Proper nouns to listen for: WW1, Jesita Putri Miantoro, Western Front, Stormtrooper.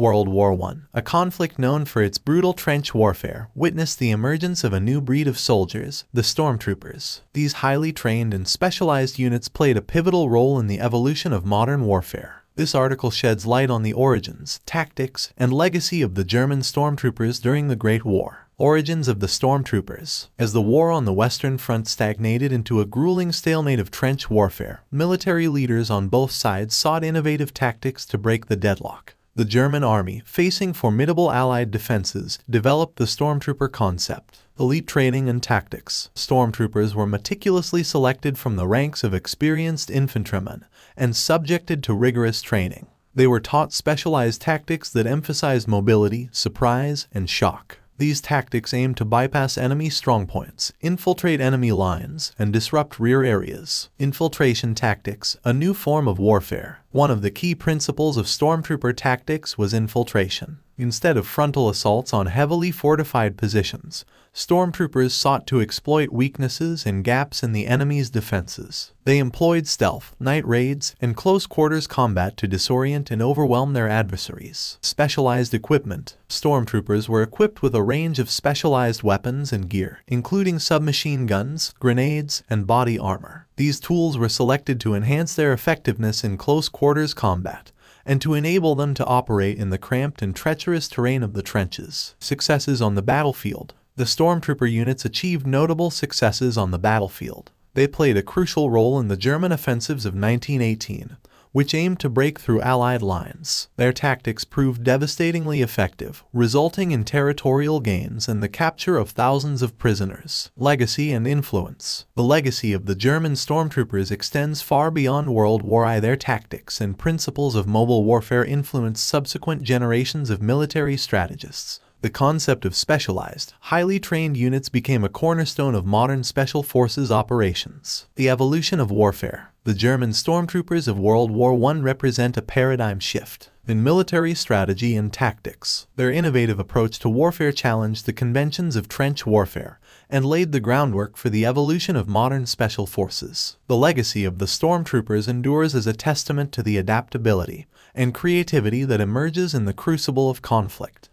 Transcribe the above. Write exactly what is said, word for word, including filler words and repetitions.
World War One, a conflict known for its brutal trench warfare, witnessed the emergence of a new breed of soldiers, the Stormtroopers. These highly trained and specialized units played a pivotal role in the evolution of modern warfare. This article sheds light on the origins, tactics, and legacy of the German Stormtroopers during the Great War. Origins of the Stormtroopers. As the war on the Western Front stagnated into a grueling stalemate of trench warfare, military leaders on both sides sought innovative tactics to break the deadlock. The German army, facing formidable Allied defenses, developed the Stormtrooper concept. Elite training and tactics. Stormtroopers were meticulously selected from the ranks of experienced infantrymen and subjected to rigorous training. They were taught specialized tactics that emphasized mobility, surprise, and shock. These tactics aim to bypass enemy strongpoints, infiltrate enemy lines, and disrupt rear areas. Infiltration tactics, a new form of warfare. One of the key principles of Stormtrooper tactics was infiltration. Instead of frontal assaults on heavily fortified positions, Stormtroopers sought to exploit weaknesses and gaps in the enemy's defenses. They employed stealth, night raids, and close-quarters combat to disorient and overwhelm their adversaries. Specialized equipment. Stormtroopers were equipped with a range of specialized weapons and gear, including submachine guns, grenades, and body armor. These tools were selected to enhance their effectiveness in close-quarters combat and to enable them to operate in the cramped and treacherous terrain of the trenches. Successes on the battlefield. The Stormtrooper units achieved notable successes on the battlefield. They played a crucial role in the German offensives of nineteen eighteen, which aimed to break through Allied lines. Their tactics proved devastatingly effective, resulting in territorial gains and the capture of thousands of prisoners. Legacy and influence. The legacy of the German Stormtroopers extends far beyond World War One. Their tactics and principles of mobile warfare influenced subsequent generations of military strategists. The concept of specialized, highly trained units became a cornerstone of modern special forces operations. The evolution of warfare. The German Stormtroopers of World War One represent a paradigm shift in military strategy and tactics. Their innovative approach to warfare challenged the conventions of trench warfare and laid the groundwork for the evolution of modern special forces. The legacy of the Stormtroopers endures as a testament to the adaptability and creativity that emerges in the crucible of conflict.